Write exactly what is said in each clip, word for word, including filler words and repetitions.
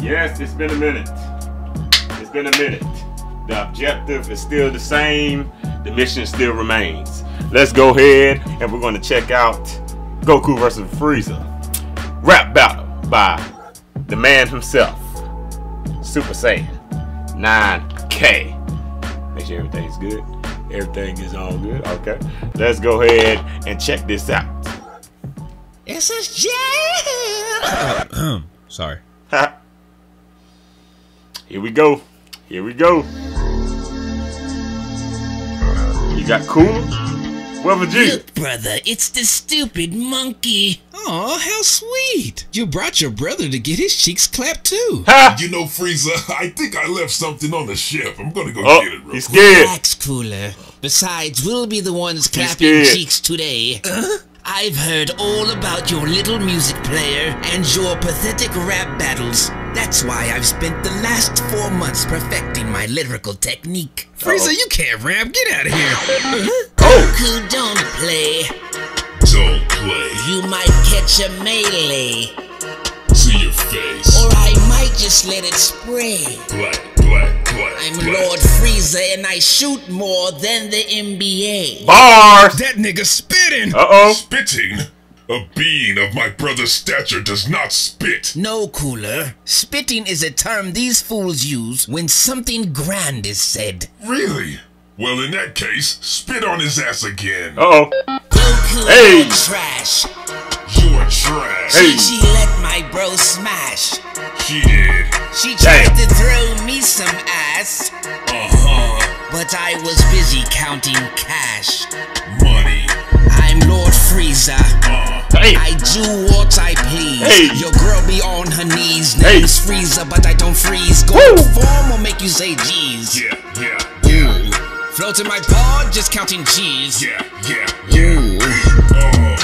Yes, it's been a minute. It's been a minute. The objective is still the same. The mission still remains. Let's go ahead and we're going to check out Goku versus Frieza. Rap battle by the man himself, Super Saiyan nine K. Make sure everything's good. Everything is all good. Okay. Let's go ahead and check this out. This is jam. Sorry. Here we go. Here we go. You got Cooler? Well, Vegeta. Look, brother, it's the stupid monkey. Aw, how sweet. You brought your brother to get his cheeks clapped, too. Ha! You know, Frieza, I think I left something on the ship. I'm gonna go oh, get it real quick. He's scared. Relax, Cooler. Besides, we'll be the ones clapping cheeks today. Uh-huh. I've heard all about your little music player and your pathetic rap battles. That's why I've spent the last four months perfecting my lyrical technique. Frieza, uh-oh. You can't rap. Get out of here. Uh-huh. Goku, don't play. Don't play. You might catch a melee. To your face. Or I might just let it spray. Black, black, black. I'm black. Lord Frieza and I shoot more than the N B A. Bars! That nigga spitting! Uh-oh. Spitting? A being of my brother's stature does not spit. No, Cooler. Spitting is a term these fools use when something grand is said. Really? Well, in that case, spit on his ass again. Uh-oh. Goku, hey. You're trash. You are trash. Hey. She, she let my bro smash. She did. She tried Damn. to throw me some ass. Uh-huh. But I was busy counting cash. Money. I'm Lord Frieza. Uh-huh. Hey. I do what I please. Hey. Your girl be on her knees. Name's hey. Frieza, but I don't freeze. Go form will make you say geez. Yeah, yeah. You yeah. float in my pod, just counting cheese. Yeah, yeah, yeah. Oh,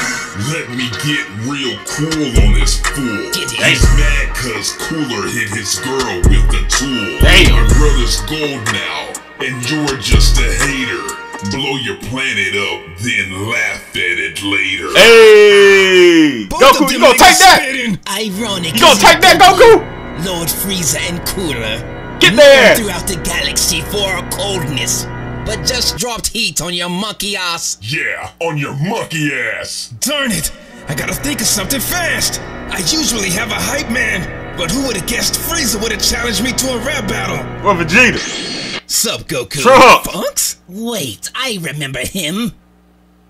let me get real cool on this fool. Get it. He's hey. mad cause Cooler hit his girl with the tool. Hey. My brother's gold now, and you're just a hater. Blow your planet up, then laugh at it later. Hey! Both Goku, you gonna take that! Ironic. You gonna take that, Goku? Lord Frieza and Cooler. Get there! Throughout the galaxy for our coldness, but just dropped heat on your monkey ass. Yeah, on your monkey ass. Darn it! I gotta think of something fast. I usually have a hype man, but who would have guessed Frieza would have challenged me to a rap battle? Well, Vegeta. Sup, Goku? Trunks. Funks? Wait, I remember him.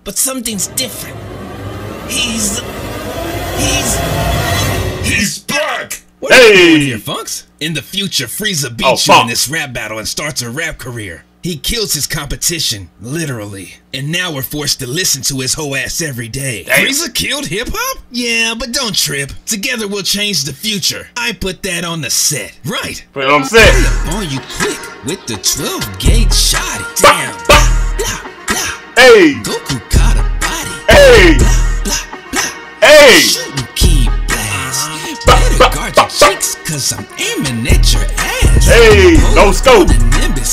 But something's different. He's... He's... He's back! What hey. are you doing here, Funks? In the future, Frieza beats oh, you in this rap battle and starts a rap career. He kills his competition, literally. And now we're forced to listen to his whole ass every day. Damn. Frieza killed hip-hop? Yeah, but don't trip. Together we'll change the future. I put that on the set. Right. Put it on the set. Up on you quick with the twelve gauge shot. Damn. Bah, bah. Blah, blah. Hey. Goku caught a body. Hey. Blah, blah, blah. Hey. Shooting key blast. Bah, Better bah, guard bah, your bah, cheeks, cause I'm aiming at your ass. Hey. No scope.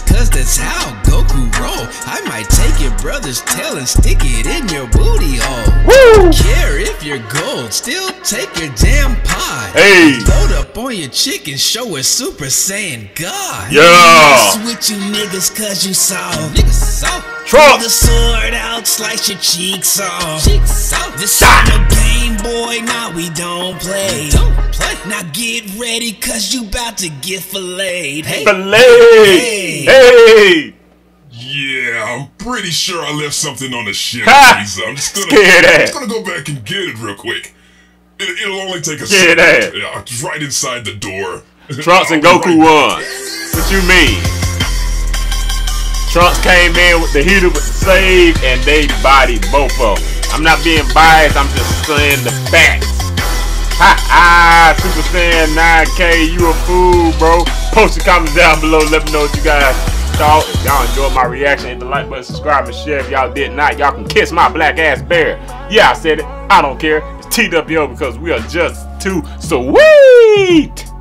Cause that's how Goku roll. I might take your brother's tail and stick it in your booty hole. Woo! Don't care if you're gold, still take your damn pie. Hey! Load up on your chick and show her Super Saiyan God. Yeah! Mess with you niggas cause you saw. Niggas saw. Trunks. The sword out, slice your cheeks off. Cheeks off. This ain't no Game Boy, now we don't play. Don't play. Now get ready cause you bout to get filleted. Hey. Filleted. Hey. Hey! Yeah, I'm pretty sure I left something on the ship, Frieza. I'm just gonna, I'm just gonna go back and get it real quick. It, it'll only take a second. Yeah, it's right inside the door. Trunks and Goku won. What you mean? Trunks came in with the heater with the save, and they bodied both of them. I'm not being biased, I'm just saying the facts. Ha ha! Super Saiyan nine K, you a fool, bro. Post your comments down below. Let me know what you guys thought. If y'all enjoyed my reaction, hit the like button, subscribe, and share. If y'all did not, y'all can kiss my black ass bear. Yeah, I said it. I don't care. It's T W O because we are just too sweet.